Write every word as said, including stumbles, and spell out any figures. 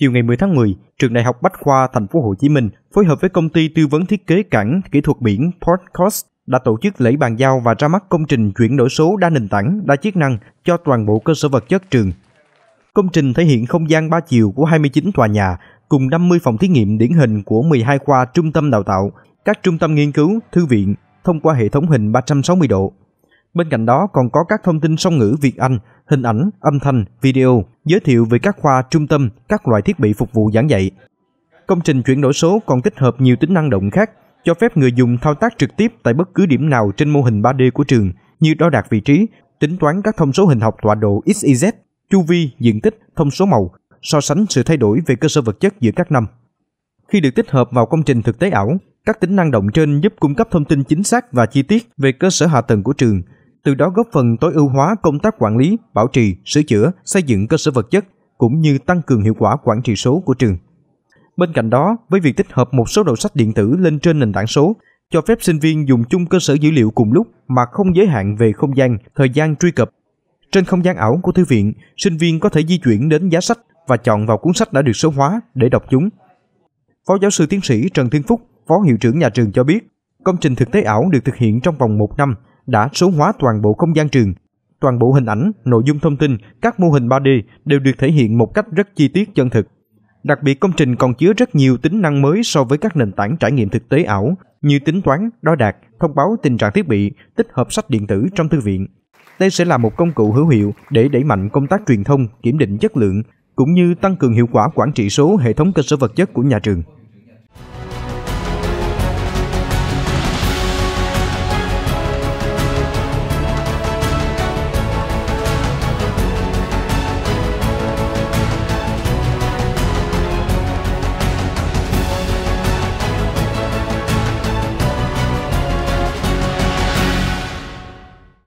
chiều ngày mười tháng mười, Trường Đại học Bách khoa Thành phố Hồ Chí Minh phối hợp với công ty tư vấn thiết kế cảng kỹ thuật biển Portcost đã tổ chức lễ bàn giao và ra mắt công trình chuyển đổi số đa nền tảng, đa chức năng cho toàn bộ cơ sở vật chất trường. Công trình thể hiện không gian ba chiều của hai mươi chín tòa nhà cùng năm mươi phòng thí nghiệm điển hình của mười hai khoa trung tâm đào tạo, các trung tâm nghiên cứu, thư viện thông qua hệ thống hình ba trăm sáu mươi độ. Bên cạnh đó còn có các thông tin song ngữ Việt Anh, hình ảnh, âm thanh, video, giới thiệu về các khoa, trung tâm, các loại thiết bị phục vụ giảng dạy. Công trình chuyển đổi số còn tích hợp nhiều tính năng động khác, cho phép người dùng thao tác trực tiếp tại bất cứ điểm nào trên mô hình ba D của trường, như đo đạc vị trí, tính toán các thông số hình học tọa độ ích i dét, chu vi, diện tích, thông số màu, so sánh sự thay đổi về cơ sở vật chất giữa các năm. Khi được tích hợp vào công trình thực tế ảo, các tính năng động trên giúp cung cấp thông tin chính xác và chi tiết về cơ sở hạ tầng của trường, từ đó góp phần tối ưu hóa công tác quản lý, bảo trì, sửa chữa, xây dựng cơ sở vật chất cũng như tăng cường hiệu quả quản trị số của trường. Bên cạnh đó, với việc tích hợp một số đầu sách điện tử lên trên nền tảng số, cho phép sinh viên dùng chung cơ sở dữ liệu cùng lúc mà không giới hạn về không gian, thời gian truy cập. Trên không gian ảo của thư viện, sinh viên có thể di chuyển đến giá sách và chọn vào cuốn sách đã được số hóa để đọc chúng. Phó giáo sư tiến sĩ Trần Thiên Phúc, Phó hiệu trưởng nhà trường cho biết, công trình thực tế ảo được thực hiện trong vòng một năm đã số hóa toàn bộ không gian trường. Toàn bộ hình ảnh, nội dung thông tin, các mô hình ba D đều được thể hiện một cách rất chi tiết chân thực. Đặc biệt, công trình còn chứa rất nhiều tính năng mới so với các nền tảng trải nghiệm thực tế ảo như tính toán, đo đạc, thông báo tình trạng thiết bị, tích hợp sách điện tử trong thư viện. Đây sẽ là một công cụ hữu hiệu để đẩy mạnh công tác truyền thông, kiểm định chất lượng, cũng như tăng cường hiệu quả quản trị số hệ thống cơ sở vật chất của nhà trường.